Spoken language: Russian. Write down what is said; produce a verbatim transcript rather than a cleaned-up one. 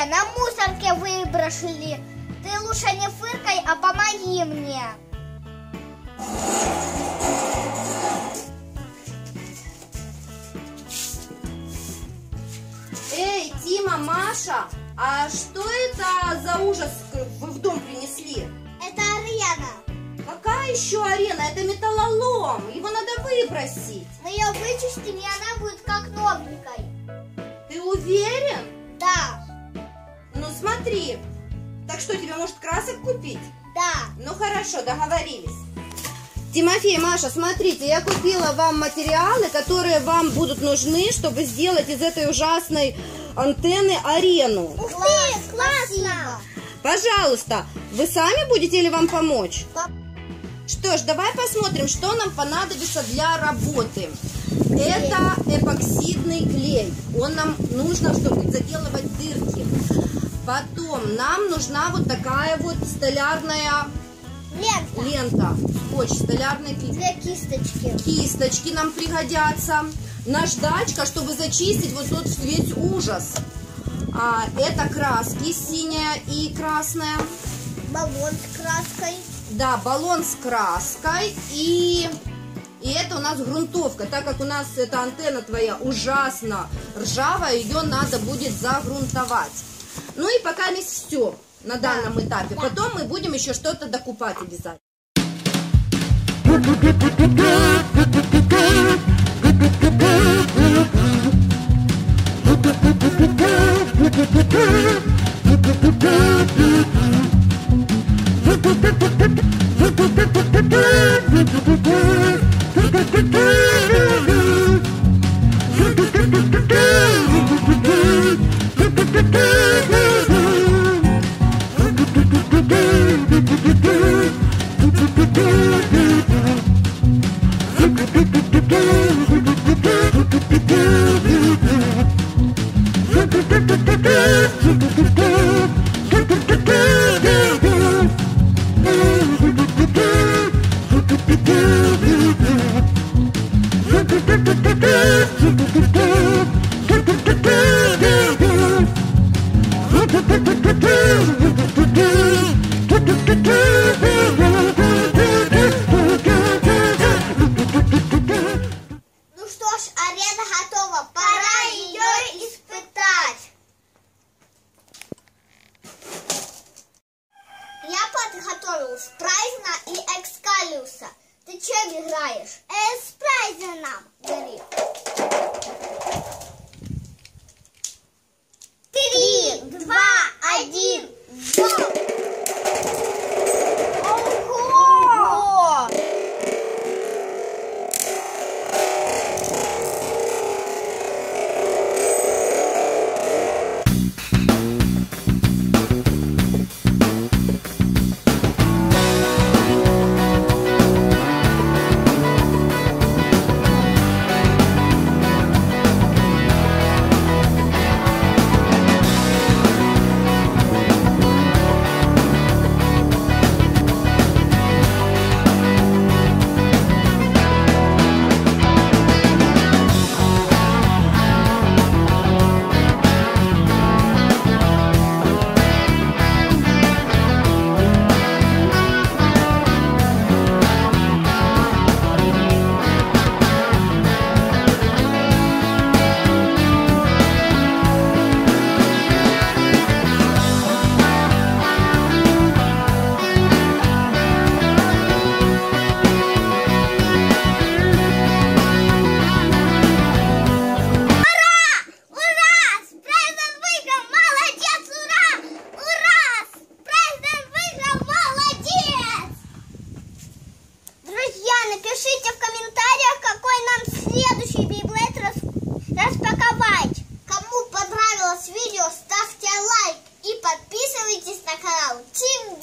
На мусорке выброшили. Ты лучше не фыркай, а помоги мне. Эй, Тима, Маша, а что это за ужас вы в дом принесли? Это арена. Какая еще арена? Это металлолом. Его надо выбросить. Мы ее вычистим, и она будет как новенькой. Ты уверен? Да. Ну смотри, так что, тебе может красок купить? Да. Ну хорошо, договорились. Тимофей, Маша, смотрите, я купила вам материалы, которые вам будут нужны, чтобы сделать из этой ужасной антенны арену. Ух ты, классно! Пожалуйста, вы сами будете или вам помочь? Да. Что ж, давай посмотрим, что нам понадобится для работы. Это эпоксидный клей. Он нам нужно, чтобы заделывать дырки. Потом нам нужна вот такая вот столярная лента. лента. Скотч, столярный клей. Для кисточки. Кисточки нам пригодятся. Наждачка, чтобы зачистить вот тот весь ужас. А, это краски, синяя и красная. Баллон с краской. Да, баллон с краской. И... И это у нас грунтовка, так как у нас эта антенна твоя ужасно ржавая, ее надо будет загрунтовать. Ну и пока не все на данном этапе. Потом мы будем еще что-то докупать обязательно. Редактор субтитров А.Семкин Корректор А.Егорова лайк и подписывайтесь на канал Тим.